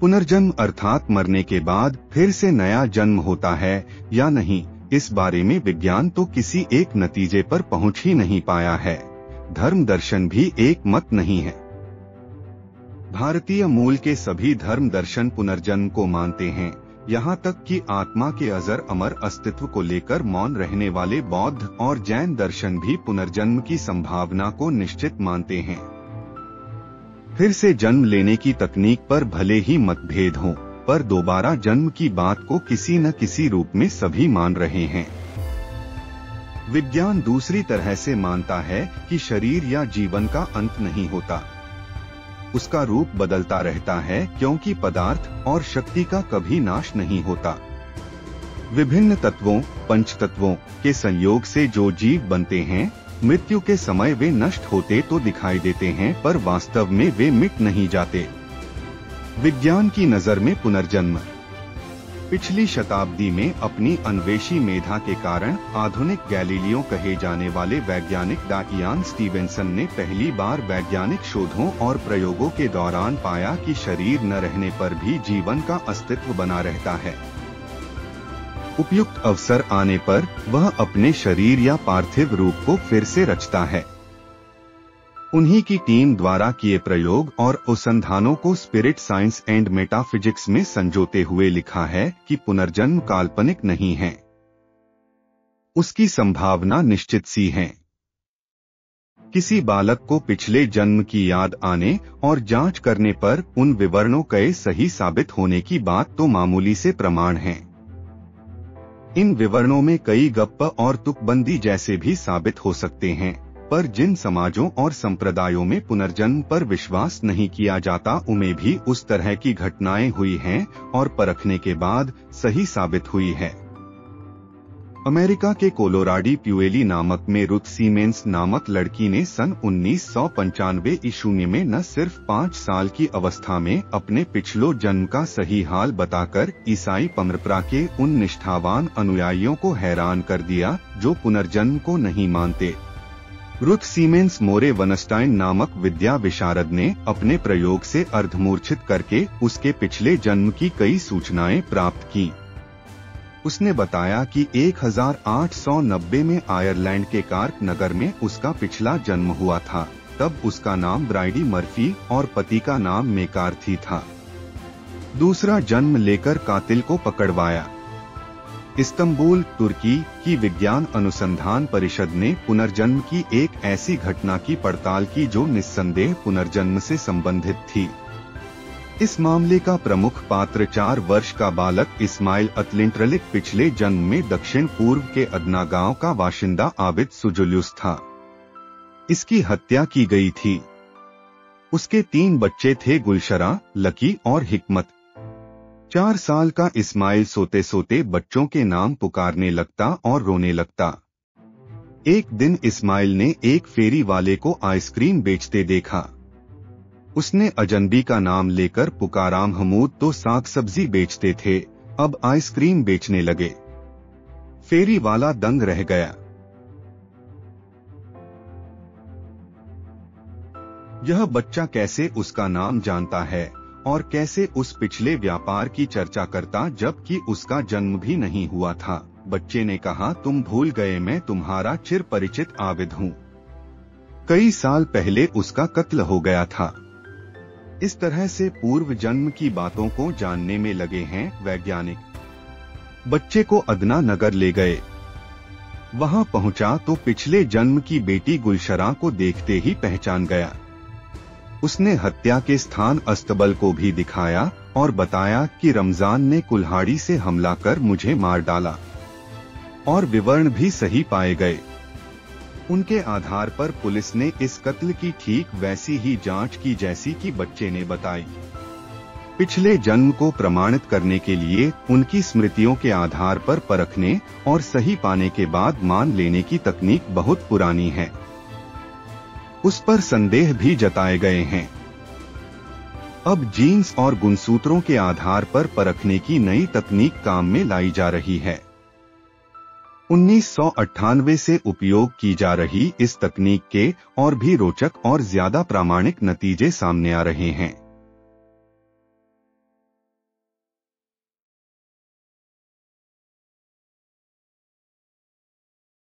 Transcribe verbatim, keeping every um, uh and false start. पुनर्जन्म अर्थात मरने के बाद फिर से नया जन्म होता है या नहीं, इस बारे में विज्ञान तो किसी एक नतीजे पर पहुंच ही नहीं पाया है। धर्म दर्शन भी एक मत नहीं है। भारतीय मूल के सभी धर्म दर्शन पुनर्जन्म को मानते हैं, यहाँ तक कि आत्मा के अजर अमर अस्तित्व को लेकर मौन रहने वाले बौद्ध और जैन दर्शन भी पुनर्जन्म की संभावना को निश्चित मानते हैं। फिर से जन्म लेने की तकनीक पर भले ही मतभेद हो, पर दोबारा जन्म की बात को किसी न किसी रूप में सभी मान रहे हैं। विज्ञान दूसरी तरह से मानता है कि शरीर या जीवन का अंत नहीं होता, उसका रूप बदलता रहता है, क्योंकि पदार्थ और शक्ति का कभी नाश नहीं होता। विभिन्न तत्वों, पंच तत्वों के संयोग से जो जीव बनते हैं, मृत्यु के समय वे नष्ट होते तो दिखाई देते हैं, पर वास्तव में वे मिट नहीं जाते। विज्ञान की नज़र में पुनर्जन्म पिछली शताब्दी में अपनी अन्वेषी मेधा के कारण आधुनिक गैलीलियो कहे जाने वाले वैज्ञानिक डॉगलस स्टीवेंसन ने पहली बार वैज्ञानिक शोधों और प्रयोगों के दौरान पाया कि शरीर न रहने पर भी जीवन का अस्तित्व बना रहता है। उपयुक्त अवसर आने पर वह अपने शरीर या पार्थिव रूप को फिर से रचता है। उन्हीं की टीम द्वारा किए प्रयोग और अनुसंधानों को स्पिरिट साइंस एंड मेटाफिजिक्स में संजोते हुए लिखा है कि पुनर्जन्म काल्पनिक नहीं है, उसकी संभावना निश्चित सी है। किसी बालक को पिछले जन्म की याद आने और जांच करने पर उन विवरणों के सही साबित होने की बात तो मामूली से प्रमाण है। इन विवरणों में कई गप्प और तुकबंदी जैसे भी साबित हो सकते हैं, पर जिन समाजों और संप्रदायों में पुनर्जन्म पर विश्वास नहीं किया जाता उनमें भी उस तरह की घटनाएं हुई हैं और परखने के बाद सही साबित हुई है। अमेरिका के कोलोराडी प्यूएली नामक में रुथ सीमेंस नामक लड़की ने सन उन्नीस सौ पंचानवे ईस्वी में न सिर्फ पाँच साल की अवस्था में अपने पिछलो जन्म का सही हाल बताकर ईसाई परंपरा के उन निष्ठावान अनुयायियों को हैरान कर दिया जो पुनर्जन्म को नहीं मानते। रुथ सीमेंस मोरे बर्नस्टाइन नामक विद्या विशारद ने अपने प्रयोग से अर्धमूर्छित करके उसके पिछले जन्म की कई सूचनाएं प्राप्त की। उसने बताया कि अठारह सौ नब्बे में आयरलैंड के कार्क नगर में उसका पिछला जन्म हुआ था, तब उसका नाम ब्राइडी मर्फी और पति का नाम मैकार्थी था। दूसरा जन्म लेकर कातिल को पकड़वाया। इस्तंबुल, तुर्की की विज्ञान अनुसंधान परिषद ने पुनर्जन्म की एक ऐसी घटना की पड़ताल की जो निस्संदेह पुनर्जन्म से संबंधित थी। इस मामले का प्रमुख पात्र चार वर्ष का बालक इस्माइल अतलिंटरलिक पिछले जन्म में दक्षिण पूर्व के अदना गांव का बाशिंदा आबिद सुजुलुस था। इसकी हत्या की गई थी। उसके तीन बच्चे थे, गुलशरा, लकी और हिकमत। चार साल का इस्माइल सोते सोते बच्चों के नाम पुकारने लगता और रोने लगता। एक दिन इस्माइल ने एक फेरी वाले को आइसक्रीम बेचते देखा। उसने अजनबी का नाम लेकर पुकारा। महमूद तो साग सब्जी बेचते थे, अब आइसक्रीम बेचने लगे। फेरी वाला दंग रह गया। यह बच्चा कैसे उसका नाम जानता है और कैसे उस पिछले व्यापार की चर्चा करता जबकि उसका जन्म भी नहीं हुआ था। बच्चे ने कहा, तुम भूल गए, मैं तुम्हारा चिर परिचित आबिद हूँ। कई साल पहले उसका कत्ल हो गया था। इस तरह से पूर्व जन्म की बातों को जानने में लगे हैं वैज्ञानिक। बच्चे को अदना नगर ले गए। वहां पहुंचा तो पिछले जन्म की बेटी गुलशरा को देखते ही पहचान गया। उसने हत्या के स्थान अस्तबल को भी दिखाया और बताया कि रमजान ने कुल्हाड़ी से हमला कर मुझे मार डाला, और विवरण भी सही पाए गए। उनके आधार पर पुलिस ने इस कत्ल की ठीक वैसी ही जांच की जैसी कि बच्चे ने बताई। पिछले जन्म को प्रमाणित करने के लिए उनकी स्मृतियों के आधार पर परखने और सही पाने के बाद मान लेने की तकनीक बहुत पुरानी है। उस पर संदेह भी जताए गए हैं। अब जीन्स और गुणसूत्रों के आधार पर परखने की नई तकनीक काम में लाई जा रही है। उन्नीस सौ अट्ठानवे से उपयोग की जा रही इस तकनीक के और भी रोचक और ज्यादा प्रामाणिक नतीजे सामने आ रहे हैं।